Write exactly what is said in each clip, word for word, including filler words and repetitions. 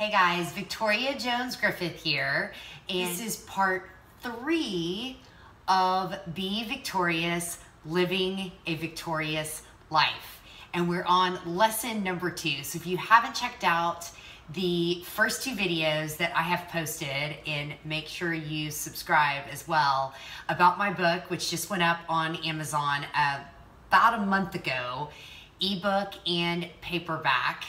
Hey guys, Victoria Jones Griffith here, and this is part three of Be Victorious, Living a Victorious Life. And we're on lesson number two. So if you haven't checked out the first two videos that I have posted, and make sure you subscribe as well, about my book, which just went up on Amazon uh, about a month ago, ebook and paperback.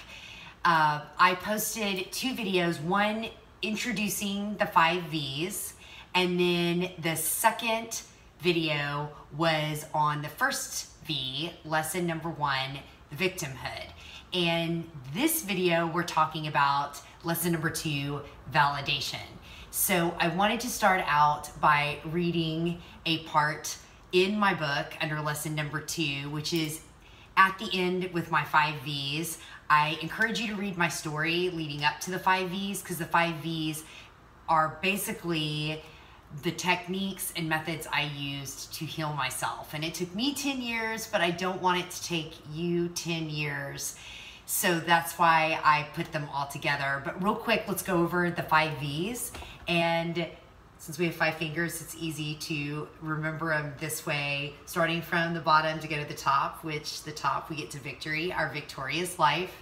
Uh, I posted two videos, one introducing the five V's, and then the second video was on the first V, lesson number one, victimhood. And this video, we're talking about lesson number two, validation. So I wanted to start out by reading a part in my book under lesson number two, which is at the end with my five V's. I encourage you to read my story leading up to the five V's, because the five V's are basically the techniques and methods I used to heal myself. And it took me ten years, but I don't want it to take you ten years. So that's why I put them all together. But real quick, let's go over the five V's. And since we have five fingers, it's easy to remember them this way, starting from the bottom to go to the top, which the top we get to victory, our victorious life.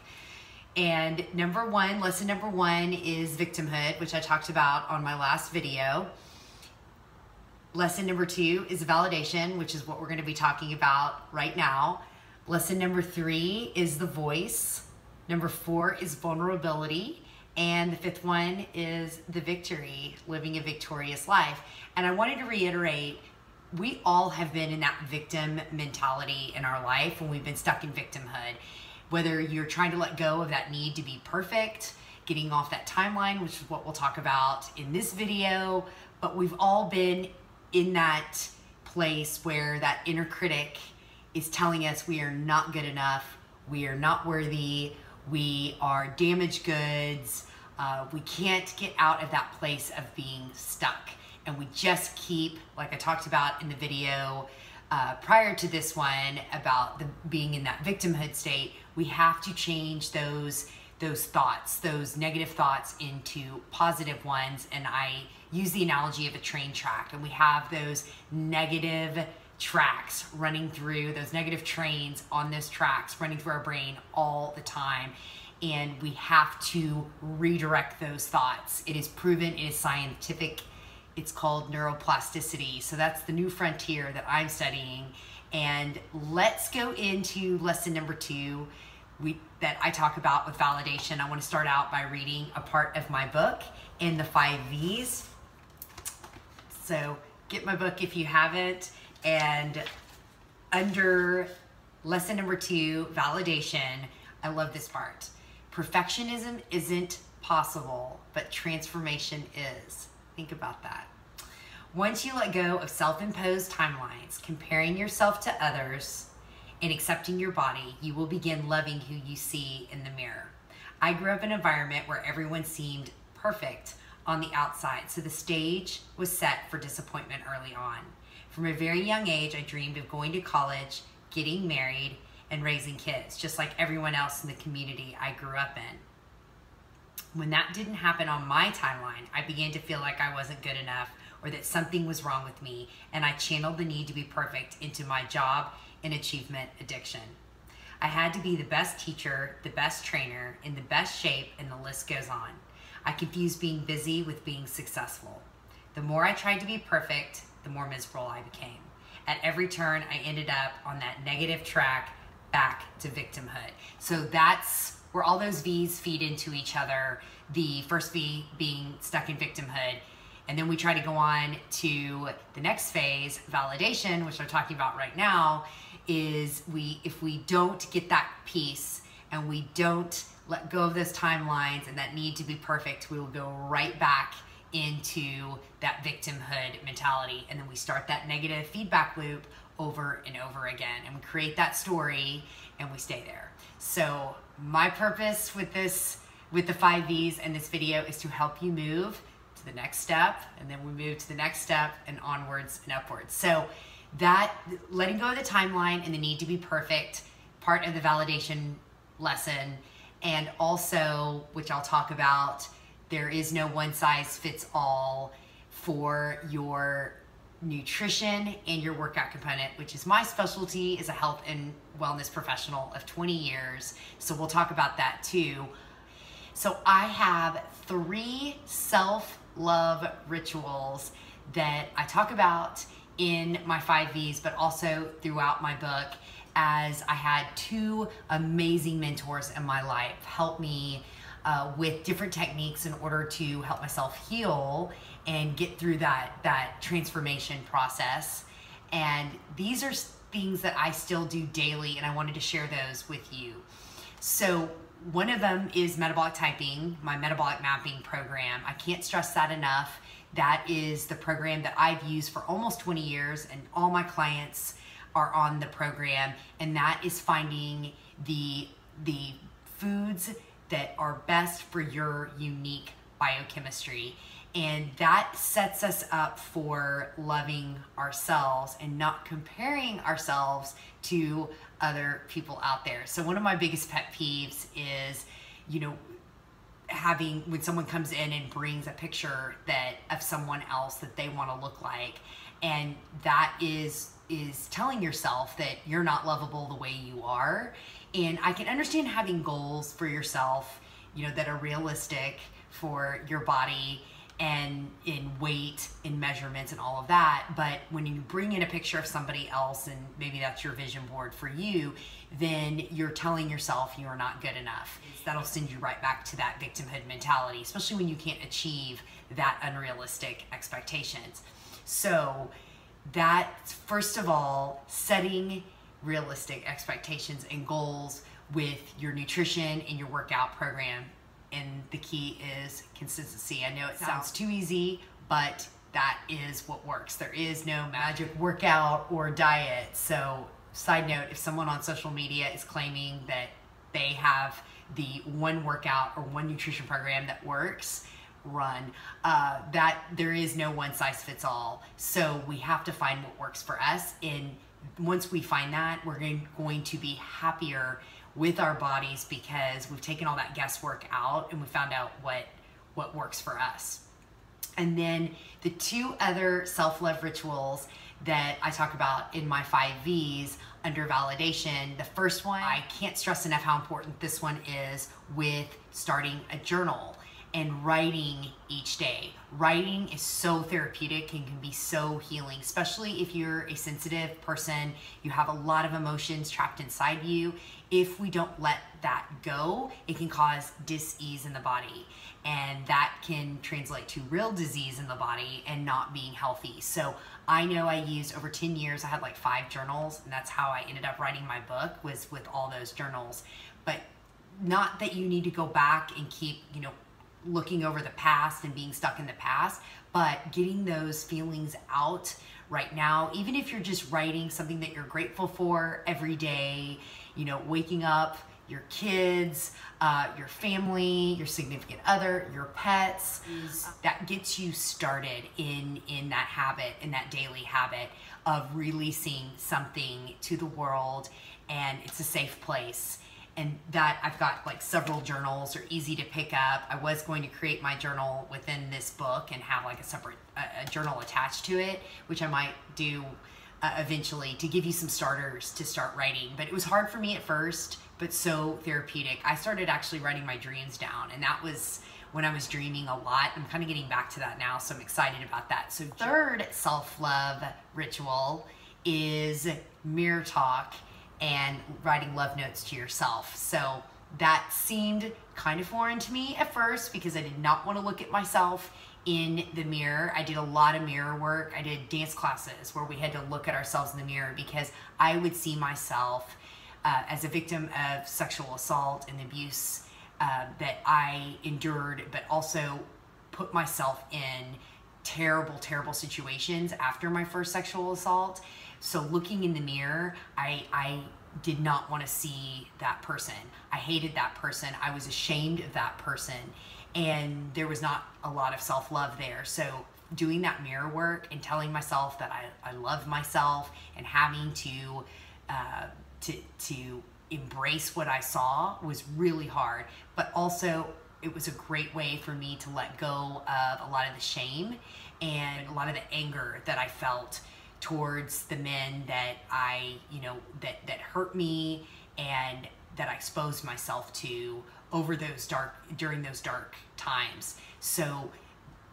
And number one, lesson number one is victimhood, which I talked about on my last video. Lesson number two is validation, which is what we're going to be talking about right now. Lesson number three is the voice. Number four is vulnerability. And the fifth one is the victory, living a victorious life. And I wanted to reiterate, we all have been in that victim mentality in our life when we've been stuck in victimhood. Whether you're trying to let go of that need to be perfect, getting off that timeline, which is what we'll talk about in this video, but we've all been in that place where that inner critic is telling us we are not good enough, we are not worthy, we are damaged goods, uh, we can't get out of that place of being stuck. And we just keep, like I talked about in the video uh, prior to this one about the, being in that victimhood state, we have to change those, those thoughts, those negative thoughts into positive ones. And I use the analogy of a train track, and we have those negative tracks running through, those negative trains on those tracks running through our brain all the time, and we have to redirect those thoughts. It is proven, it is scientific, it's called neuroplasticity. So that's the new frontier that I'm studying. And let's go into lesson number two we, that I talk about with validation. I want to start out by reading a part of my book in the five V's. So get my book if you haven't. And under lesson number two, validation, I love this part. Perfectionism isn't possible, but transformation is. Think about that. Once you let go of self-imposed timelines, comparing yourself to others, and accepting your body, you will begin loving who you see in the mirror. I grew up in an environment where everyone seemed perfect on the outside, so the stage was set for disappointment early on. From a very young age, I dreamed of going to college, getting married, and raising kids, just like everyone else in the community I grew up in. When that didn't happen on my timeline, I began to feel like I wasn't good enough or that something was wrong with me, and I channeled the need to be perfect into my job and achievement addiction. I had to be the best teacher, the best trainer, in the best shape, and the list goes on. I confused being busy with being successful. The more I tried to be perfect, the more miserable I became. At every turn, I ended up on that negative track back to victimhood. So that's where all those V's feed into each other. The first V being stuck in victimhood. And then we try to go on to the next phase, validation, which I'm talking about right now, is we if we don't get that peace and we don't let go of those timelines and that need to be perfect, we will go right back into that victimhood mentality, and then we start that negative feedback loop over and over again, and we create that story and we stay there. So my purpose with this, with the five V's and this video, is to help you move to the next step, and then we move to the next step and onwards and upwards. So that letting go of the timeline and the need to be perfect, part of the validation lesson, And also, which I'll talk about, there is no one size fits all for your nutrition and your workout component, which is my specialty as a health and wellness professional of twenty years. So we'll talk about that too. So I have three self-love rituals that I talk about in my five V's, but also throughout my book, as I had two amazing mentors in my life help me uh, with different techniques in order to help myself heal and get through that, that transformation process. And these are things that I still do daily, and I wanted to share those with you. So one of them is metabolic typing, my metabolic mapping program. I can't stress that enough. That is the program that I've used for almost twenty years, and all my clients are on the program, and that is finding the, the foods that are best for your unique biochemistry. And that sets us up for loving ourselves and not comparing ourselves to other people out there. So one of my biggest pet peeves is, you know, having when someone comes in and brings a picture that of someone else that they want to look like, and that is is telling yourself that you're not lovable the way you are. And I can understand having goals for yourself, you know, that are realistic for your body and in weight, in measurements and all of that. But when you bring in a picture of somebody else, and maybe that's your vision board for you, then you're telling yourself you are not good enough. That'll send you right back to that victimhood mentality, especially when you can't achieve that unrealistic expectations. So that's, first of all, setting realistic expectations and goals with your nutrition and your workout program. And the key is consistency. I know it sounds too easy, but that is what works. There is no magic workout or diet. So, side note, if someone on social media is claiming that they have the one workout or one nutrition program that works, run, uh, that there is no one size fits all. So we have to find what works for us. And once we find that, we're going to be happier with our bodies because we've taken all that guesswork out and we found out what, what works for us. And then the two other self-love rituals that I talk about in my five V's under validation. The first one, I can't stress enough how important this one is, with starting a journal and writing each day. Writing is so therapeutic and can be so healing, especially if you're a sensitive person, you have a lot of emotions trapped inside you. If we don't let that go, it can cause dis-ease in the body, and that can translate to real disease in the body and not being healthy. So I know I used over ten years, I had like five journals, and that's how I ended up writing my book, was with all those journals. But not that you need to go back and keep, you know, looking over the past and being stuck in the past, but getting those feelings out right now, even if you're just writing something that you're grateful for every day, you know, waking up, your kids, uh, your family, your significant other, your pets, that gets you started in, in that habit, in that daily habit of releasing something to the world, and it's a safe place. And that, I've got like several journals, are easy to pick up. I was going to create my journal within this book and have like a separate uh, a journal attached to it, which I might do uh, eventually, to give you some starters to start writing. But it was hard for me at first, but so therapeutic. I started actually writing my dreams down, and that was when I was dreaming a lot. I'm kind of getting back to that now, so I'm excited about that. So third self-love ritual is mirror talk and writing love notes to yourself. So that seemed kind of foreign to me at first because I did not want to look at myself in the mirror. I did a lot of mirror work. I did dance classes where we had to look at ourselves in the mirror because I would see myself uh, as a victim of sexual assault and abuse uh, that I endured, but also put myself in terrible, terrible situations after my first sexual assault. So looking in the mirror, I, I did not want to see that person. I hated that person. I was ashamed of that person. And there was not a lot of self-love there. So doing that mirror work and telling myself that I, I love myself, and having to, uh, to, to embrace what I saw was really hard, but also it was a great way for me to let go of a lot of the shame and a lot of the anger that I felt towards the men that I, you know, that, that hurt me and that I exposed myself to over those dark, during those dark times. So,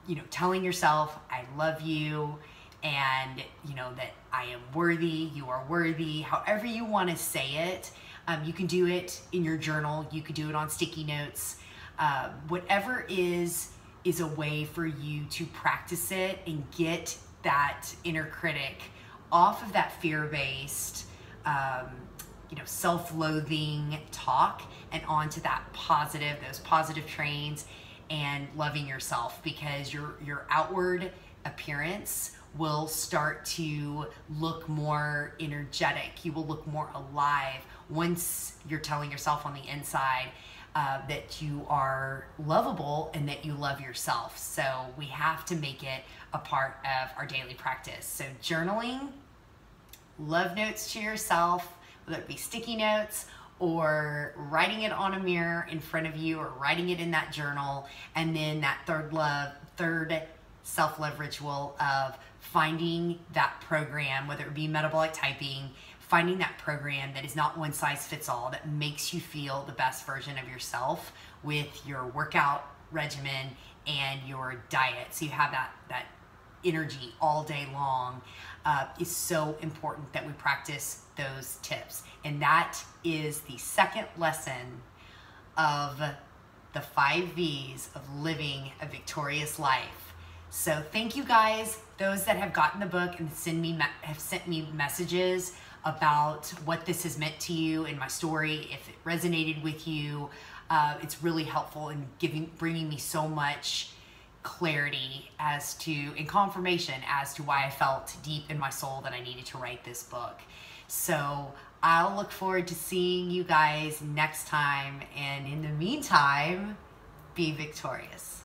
you know, telling yourself, I love you, and, you know, that I am worthy, you are worthy, however you want to say it. Um, you can do it in your journal, you could do it on sticky notes, uh, whatever is is a way for you to practice it and get that inner critic off of that fear-based, um, you know, self-loathing talk and onto that positive, those positive trains and loving yourself, because your your outward appearance will start to look more energetic. You will look more alive once you're telling yourself on the inside uh, that you are lovable and that you love yourself. So we have to make it a part of our daily practice. So journaling, love notes to yourself, whether it be sticky notes or writing it on a mirror in front of you or writing it in that journal, and then that third love, third self-love ritual of finding that program, whether it be metabolic typing, finding that program that is not one size fits all, that makes you feel the best version of yourself with your workout regimen and your diet. So you have that, that energy all day long. Uh, is so important that we practice those tips. And that is the second lesson of the five V's of living a victorious life. So thank you guys, those that have gotten the book and send me have sent me messages about what this has meant to you and my story, if it resonated with you. Uh, it's really helpful in giving, bringing me so much clarity as to, and confirmation as to why I felt deep in my soul that I needed to write this book. So I'll look forward to seeing you guys next time. And in the meantime, be victorious.